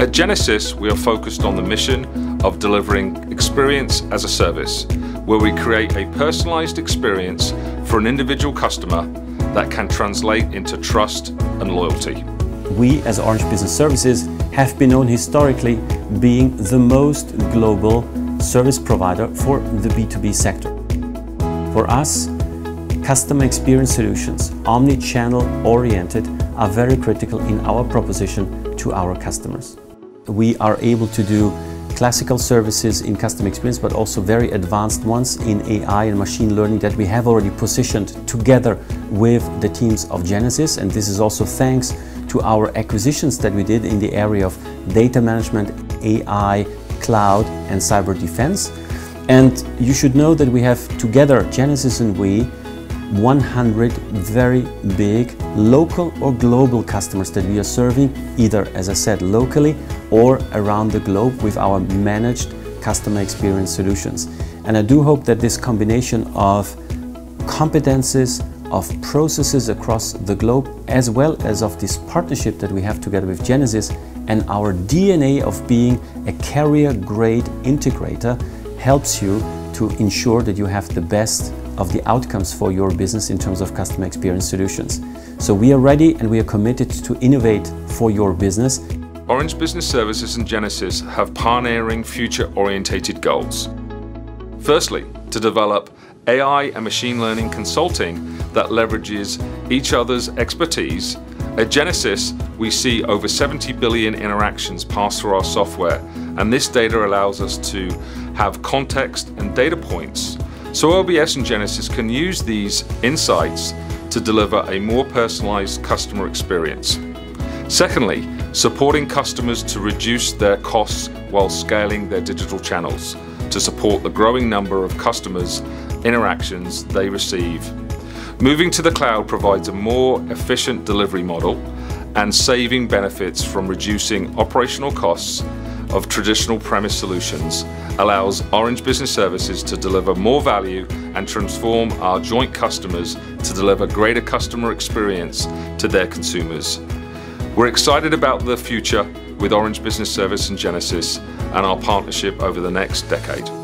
At Genesys, we are focused on the mission of delivering experience as a service, where we create a personalized experience for an individual customer that can translate into trust and loyalty. We as Orange Business Services have been known historically being the most global service provider for the B2B sector. For us, customer experience solutions, omni-channel oriented, are very critical in our proposition to our customers. We are able to do classical services in customer experience, but also very advanced ones in AI and machine learning that we have already positioned together with the teams of Genesys. And this is also thanks to our acquisitions that we did in the area of data management, AI, cloud and cyber defense. And you should know that we have together, Genesys and we, 100 very big local or global customers that we are serving, either, as I said, locally or around the globe with our managed customer experience solutions. And I do hope that this combination of competences, of processes across the globe, as well as of this partnership that we have together with Genesys and our DNA of being a carrier-grade integrator, helps you to ensure that you have the best of the outcomes for your business in terms of customer experience solutions. So we are ready and we are committed to innovate for your business. Orange Business Services and Genesys have pioneering future-orientated goals. Firstly, to develop AI and machine learning consulting that leverages each other's expertise. At Genesys, we see over 70 billion interactions pass through our software, and this data allows us to have context and data points. So OBS and Genesys can use these insights to deliver a more personalized customer experience. Secondly, supporting customers to reduce their costs while scaling their digital channels to support the growing number of customers' interactions they receive. Moving to the cloud provides a more efficient delivery model and saving benefits from reducing operational costs of traditional premise solutions allows Orange Business Services to deliver more value and transform our joint customers to deliver greater customer experience to their consumers. We're excited about the future with Orange Business Services and Genesys and our partnership over the next decade.